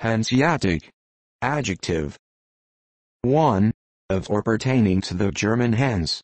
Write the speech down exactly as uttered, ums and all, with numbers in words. Hanseatic. Adjective. one. Of or pertaining to the German Hanse.